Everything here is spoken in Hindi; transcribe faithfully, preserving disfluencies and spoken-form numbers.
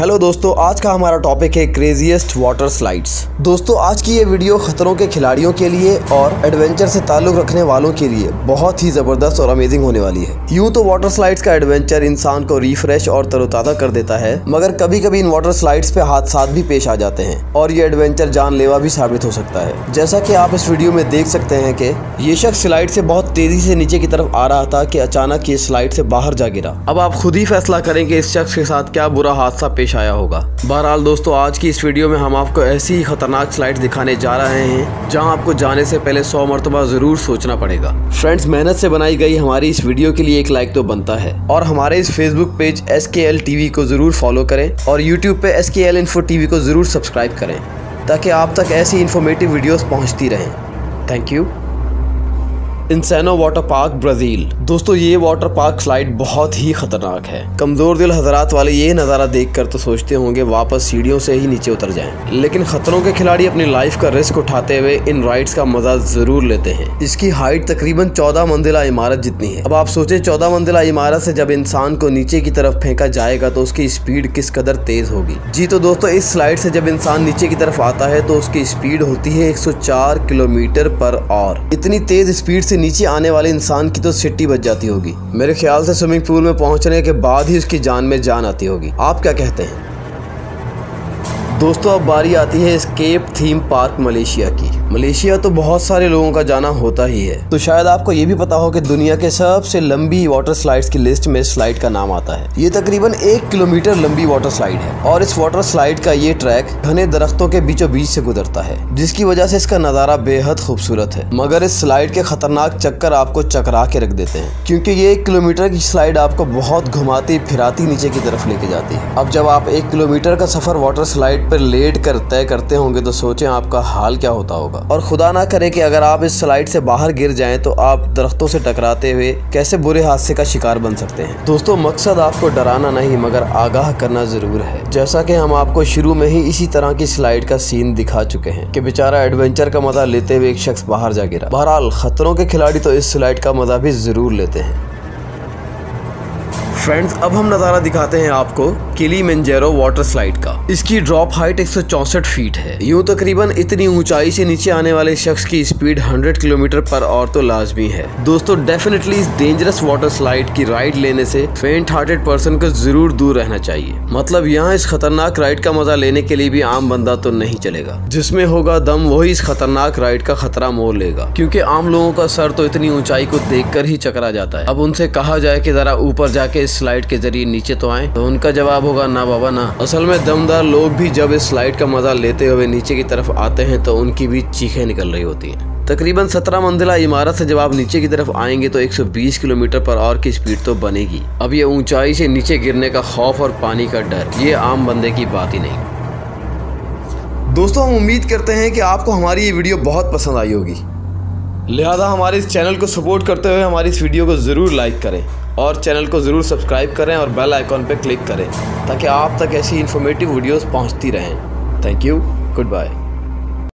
हेलो दोस्तों, आज का हमारा टॉपिक है क्रेजीएस्ट वाटर स्लाइड्स। दोस्तों आज की ये वीडियो खतरों के खिलाड़ियों के लिए और एडवेंचर से ताल्लुक़ रखने वालों के लिए बहुत ही ज़बरदस्त और अमेजिंग होने वाली है। यूँ तो वाटर स्लाइड्स का एडवेंचर इंसान को रिफ्रेश और तरोताज़ा कर देता है, मगर कभी कभी इन वाटर स्लाइड्स पे हादसे भी पेश आ जाते हैं और ये एडवेंचर जानलेवा भी साबित हो सकता है। जैसा कि आप इस वीडियो में देख सकते हैं कि ये शख्स स्लाइड से बहुत तेज़ी से नीचे की तरफ आ रहा था कि अचानक ये स्लाइड से बाहर जा गिरा। अब आप खुद ही फैसला करें कि इस शख्स के साथ क्या बुरा हादसा पेश आया होगा। बहरहाल दोस्तों, आज की इस वीडियो में हम आपको ऐसी ही खतरनाक स्लाइड्स दिखाने जा रहे हैं जहां आपको जाने से पहले सौ मरतबा जरूर सोचना पड़ेगा। फ्रेंड्स, मेहनत से बनाई गई हमारी इस वीडियो के लिए एक लाइक तो बनता है और हमारे इस Facebook page S K L T V को जरूर फॉलो करें और यूट्यूब पे S K L info T V को जरूर सब्सक्राइब करें ताकि आप तक ऐसी इन्फॉर्मेटिव वीडियोस पहुँचती रहें। Thank you. Insano water park, Brazil. दोस्तों ये वाटर पार्क स्लाइड बहुत ही खतरनाक है। कमज़ोर दिल हजरात वाले ये नज़ारा देखकर तो सोचते होंगे वापस सीढ़ियों से ही नीचे उतर जाएं, लेकिन खतरों के खिलाड़ी अपनी लाइफ का रिस्क उठाते हुए इन राइड्स का मजा जरूर लेते हैं। इसकी हाइट तकरीबन चौदह मंजिला इमारत जितनी है। अब आप सोचें, चौदह मंजिला इमारत से जब इंसान को नीचे की तरफ फेंका जाएगा तो उसकी स्पीड किस कदर तेज होगी। जी तो दोस्तों, इस स्लाइड से जब इंसान नीचे की तरफ आता है तो उसकी स्पीड होती है एक सौ चार किलोमीटर पर आवर। इतनी तेज स्पीड से नीचे आने वाले इंसान की तो सिट्टी बच जाती होगी। मेरे ख्याल से स्विमिंग पूल में पहुंचने के बाद ही उसकी जान में जान आती होगी। आप क्या कहते हैं दोस्तों? अब बारी आती है एस्केप थीम पार्क मलेशिया की। मलेशिया तो बहुत सारे लोगों का जाना होता ही है, तो शायद आपको ये भी पता हो कि दुनिया के सबसे लंबी वाटर स्लाइड्स की लिस्ट में स्लाइड का नाम आता है। ये तकरीबन एक किलोमीटर लंबी वाटर स्लाइड है और इस वाटर स्लाइड का ये ट्रैक घने दरख्तों के बीचों बीच से गुजरता है, जिसकी वजह से इसका नज़ारा बेहद खूबसूरत है। मगर इस स्लाइड के खतरनाक चक्कर आपको चकरा के रख देते हैं, क्योंकि ये एक किलोमीटर की स्लाइड आपको बहुत घुमाती फिराती नीचे की तरफ लेके जाती है। अब जब आप एक किलोमीटर का सफर वाटर स्लाइड पर लेट कर तय करते होंगे तो सोचें आपका हाल क्या होता होगा। और खुदा ना करे कि अगर आप इस स्लाइड से बाहर गिर जाएं तो आप दरख्तों से टकराते हुए कैसे बुरे हादसे का शिकार बन सकते हैं। दोस्तों मकसद आपको डराना नहीं मगर आगाह करना जरूर है। जैसा कि हम आपको शुरू में ही इसी तरह की स्लाइड का सीन दिखा चुके हैं कि बेचारा एडवेंचर का मजा लेते हुए एक शख्स बाहर जा गिरा। बहरहाल खतरों के खिलाड़ी तो इस स्लाइड का मजा भी जरूर लेते हैं। फ्रेंड्स, अब हम नज़ारा दिखाते हैं आपको किलीमंजारो वाटर स्लाइड का। इसकी ड्रॉप हाइट एक सौ चौसठ फीट है। यूँ तकरीबन इतनी ऊंचाई से नीचे आने वाले शख्स की स्पीड सौ किलोमीटर पर आवर तो लाजमी है। दोस्तों डेफिनेटली इस डेंजरस वाटर स्लाइड की राइड लेने से फेंट हार्टेड पर्सन को जरूर दूर रहना चाहिए। मतलब यहाँ इस खतरनाक राइड का मजा लेने के लिए भी आम बंदा तो नहीं चलेगा। जिसमें होगा दम वही इस खतरनाक राइड का खतरा मोल लेगा, क्योंकि आम लोगों का सर तो इतनी ऊंचाई को देख कर ही चकरा जाता है। अब उनसे कहा जाए कि जरा ऊपर जाके स्लाइड के जरिए नीचे तो आए तो उनका जवाब होगा ना बाबा ना। असल में दमदार लोग भी जब इस स्लाइड का मजा लेते हुए नीचे की तरफ आते हैं तो उनकी भी चीखें निकल रही होती हैं। तकरीबन सत्रह मंजिला इमारत से जब आप नीचे की तरफ आएंगे तो एक सौ बीस किलोमीटर पर आवर की स्पीड तो बनेगी। अब ये ऊंचाई से नीचे गिरने का खौफ और पानी का डर, ये आम बंदे की बात ही नहीं। दोस्तों हम उम्मीद करते हैं कि आपको हमारी ये वीडियो बहुत पसंद आई होगी, लिहाजा हमारे इस चैनल को सपोर्ट करते हुए हमारी इस वीडियो को ज़रूर लाइक करें और चैनल को ज़रूर सब्सक्राइब करें और बेल आइकॉन पर क्लिक करें ताकि आप तक ऐसी इन्फॉर्मेटिव वीडियोस पहुंचती रहें। Thank you, good bye.